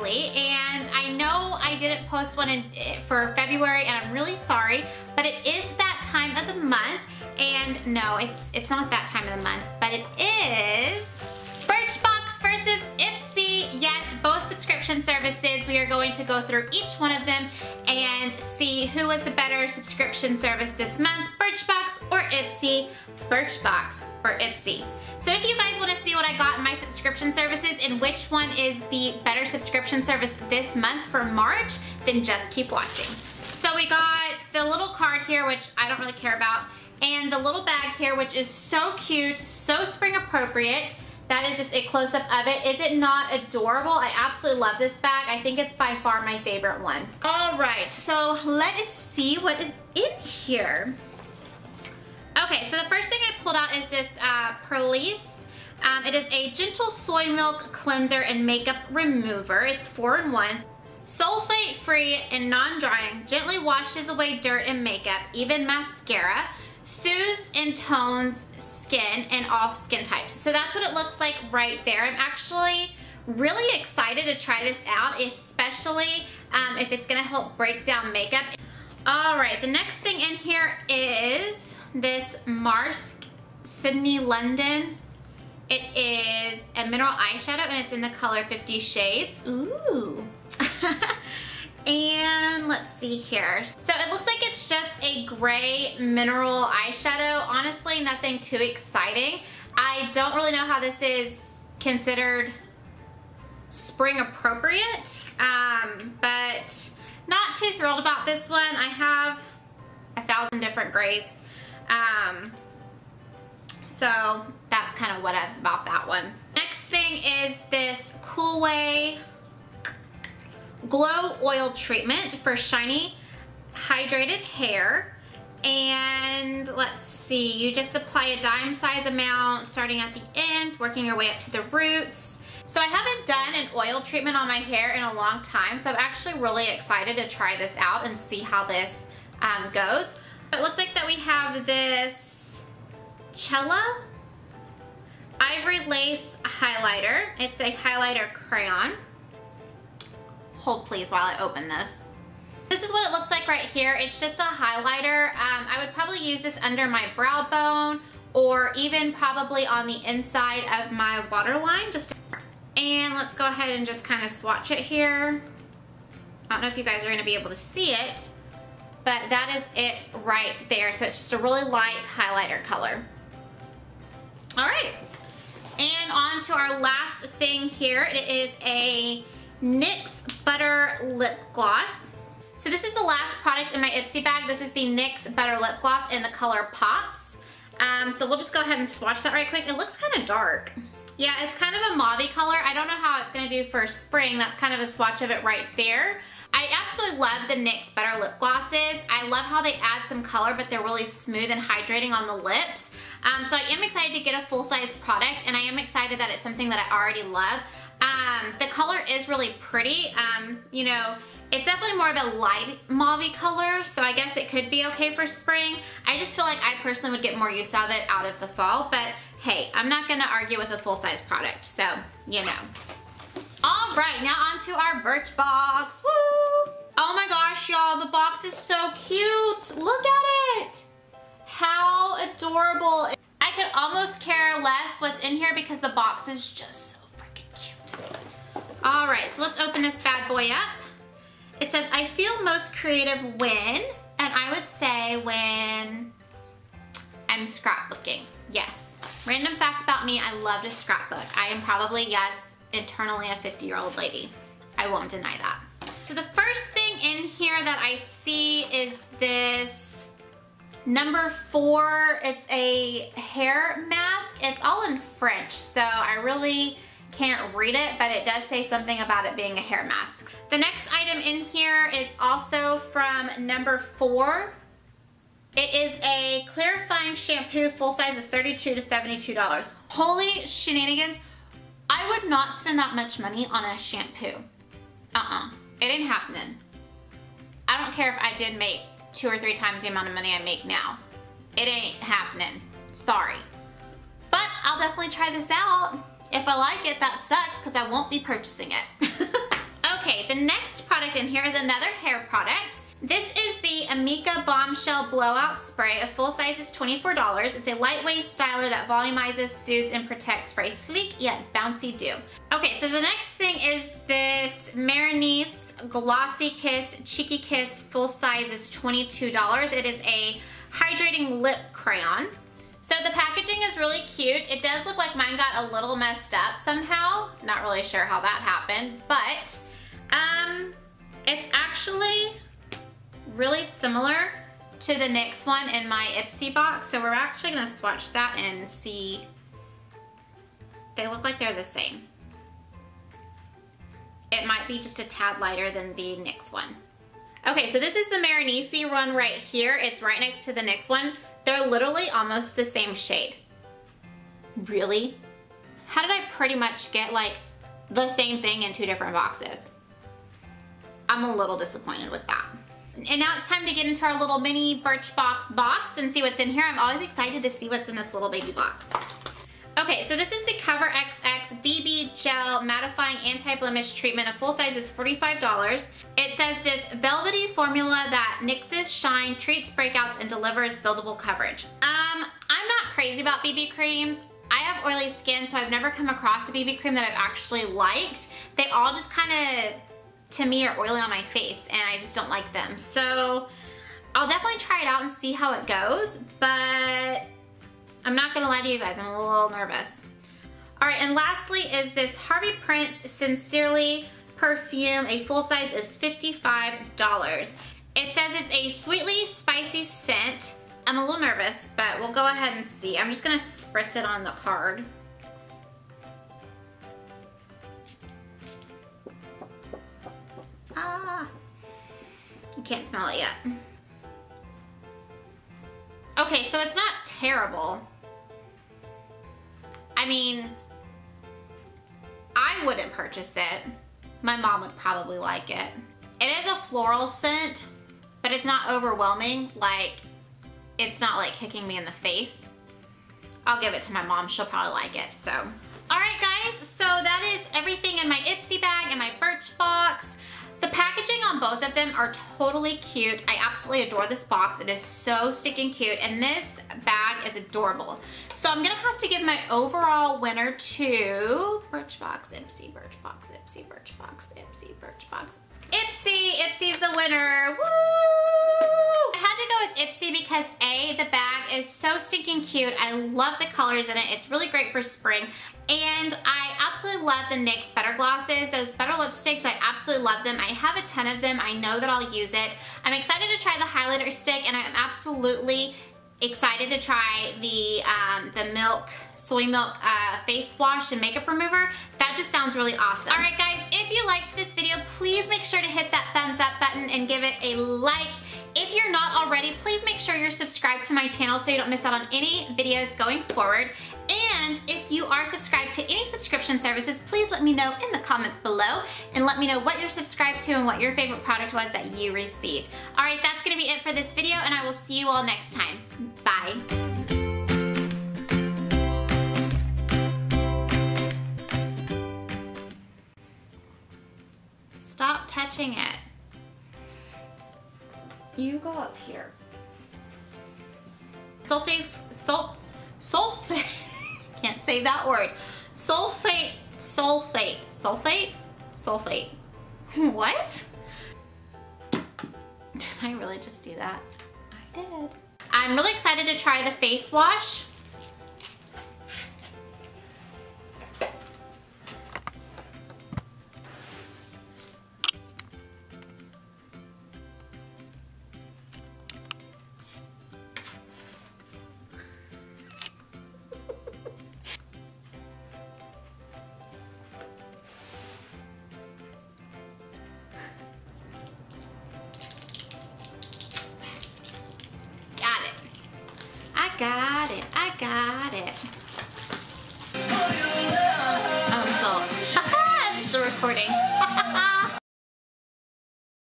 previously, and I know I didn't post one for February, and I'm really sorry, but it is that time of the month, and no, it's not that time of the month, but it is Birchbox versus Ipsy. Yes, both subscription services. We are going to go through each one of them and see who was the better subscription service this month, Birchbox or Ipsy, Birchbox or Ipsy. So if you guys want to see what I got in my subscription services and which one is the better subscription service this month for March, then just keep watching. So we got the little card here, which I don't really care about, and the little bag here, which is so cute, so spring appropriate. That is just a close-up of it. Is it not adorable? I absolutely love this bag. I think it's by far my favorite one. All right, so let us see what is in here. Okay, so the first thing I pulled out is this Perlice. It is a gentle soy milk cleanser and makeup remover. It's 4-in-1. Sulfate-free and non-drying. Gently washes away dirt and makeup, even mascara. Soothes and tones skin and off skin types. So that's what it looks like right there. I'm actually really excited to try this out, especially if it's gonna help break down makeup. All right, the next thing in here is this Marsk Sydney London. It is a mineral eyeshadow and it's in the color 50 Shades. Ooh. And let's see here. So it looks like it's just a gray mineral eyeshadow. Honestly, nothing too exciting. I don't really know how this is considered spring appropriate, but not too thrilled about this one. I have 1,000 different grays. So that's kind of whatevs about that one. Next thing is this Cool Way Glow Oil Treatment for shiny, hydrated hair. And let's see, you just apply a dime size amount, starting at the ends, working your way up to the roots. So I haven't done an oil treatment on my hair in a long time, so I'm actually really excited to try this out and see how this goes. It looks like that we have this Chella Ivory Lace Highlighter. It's a highlighter crayon. Hold please while I open this. This is what it looks like right here. It's just a highlighter. I would probably use this under my brow bone or even probably on the inside of my waterline. And let's go ahead and just kind of swatch it here. I don't know if you guys are gonna be able to see it, but that is it right there. So it's just a really light highlighter color. All right, and on to our last thing here. It is a NYX Butter Lip Gloss. So this is the last product in my Ipsy bag. This is the NYX Butter Lip Gloss in the color Pops. So we'll just go ahead and swatch that right quick. It looks kind of dark. Yeah, it's kind of a mauve-y color. I don't know how it's gonna do for spring. That's kind of a swatch of it right there. I absolutely love the NYX Butter Lip Glosses. I love how they add some color, but they're really smooth and hydrating on the lips. So I am excited to get a full-size product, and I am excited that it's something that I already love. The color is really pretty. You know, it's definitely more of a light mauve-y color, so I guess it could be okay for spring. I just feel like I personally would get more use of it out of the fall, but hey, I'm not gonna argue with a full-size product, so you know. All right, now on to our Birchbox. Woo! Oh my gosh, y'all, the box is so cute. Look at it. How adorable. I could almost care less what's in here because the box is just so all right, so let's open this bad boy up. It says, I feel most creative when, and I would say when I'm scrapbooking. Yes. Random fact about me, I love to scrapbook. I am probably, yes, internally a 50-year-old lady. I won't deny that. So the first thing in here that I see is this number 4. It's a hair mask. It's all in French, so I really can't read it, but it does say something about it being a hair mask. The next item in here is also from number 4. It is a clarifying shampoo. Full size is $32 to $72. Holy shenanigans. I would not spend that much money on a shampoo. It ain't happening. I don't care if I did make 2 or 3 times the amount of money I make now. It ain't happening. Sorry. But I'll definitely try this out. If I like it, that sucks because I won't be purchasing it. Okay, the next product in here is another hair product. This is the Amika Bombshell Blowout Spray. A full size is $24. It's a lightweight styler that volumizes, soothes, and protects for a sleek yet bouncy do. Okay, so the next thing is this Marini's Glossy Kiss, Cheeky Kiss. Full size is $22. It is a hydrating lip crayon. So the packaging is really cute. It does look like mine got a little messed up somehow. Not really sure how that happened, but it's actually really similar to the NYX one in my Ipsy box. So we're actually gonna swatch that and see. They look like they're the same. It might be just a tad lighter than the NYX one. Okay, so this is the Marini's one right here. It's right next to the NYX one. They're literally almost the same shade. Really? How did I pretty much get like the same thing in two different boxes? I'm a little disappointed with that. And now it's time to get into our little mini Birchbox box and see what's in here. I'm always excited to see what's in this little baby box. Okay, so this is the Cover XX BB Gel Mattifying Anti-Blemish Treatment. A full size is $45. It says this velvety formula that NYX's shine, treats breakouts, and delivers buildable coverage. I'm not crazy about BB creams. I have oily skin, so I've never come across a BB cream that I've actually liked. They all just kind of, to me, are oily on my face and I just don't like them. So I'll definitely try it out and see how it goes, but I'm not gonna lie to you guys, I'm a little nervous. All right, and lastly is this Harvey Prince Sincerely Perfume. A full size is $55. It says it's a sweetly spicy scent. I'm a little nervous, but we'll go ahead and see. I'm just gonna spritz it on the card. You can't smell it yet. Okay, so it's not terrible. I mean, I wouldn't purchase it. My mom would probably like it. It is a floral scent, but it's not overwhelming. Like, it's not like kicking me in the face. I'll give it to my mom, she'll probably like it, so. All right guys, so that is everything in my Ipsy bag and my Birchbox. The packaging on both of them are totally cute. I absolutely adore this box. It is so stinking cute, and this bag is adorable. So I'm gonna have to give my overall winner to Birchbox, Ipsy, Birchbox, Ipsy, Birchbox, Ipsy, Birchbox. Ipsy! Ipsy's the winner! Woo! I had to go with Ipsy because A, the bag is so stinking cute. I love the colors in it. It's really great for spring. And I absolutely love the NYX Better Glosses. Those Better Lipsticks, I absolutely love them. I have a ton of them. I know that I'll use it. I'm excited to try the highlighter stick, and I'm absolutely excited to try the soy milk face wash and makeup remover. That just sounds really awesome. All right guys, if you liked this video, please make sure to hit that thumbs up button and give it a like. If you're not already, please make sure you're subscribed to my channel so you don't miss out on any videos going forward. And if you are subscribed to any subscription services, please let me know in the comments below and let me know what you're subscribed to and what your favorite product was that you received. All right, that's gonna be it for this video, and I will see you all next time. Bye. Stop touching it. You go up here. Sulfate, can't say that word. Sulfate. What? Did I really just do that? I did. I'm really excited to try the face wash. Got it, I got it. Oh, so, haha, I'm still recording.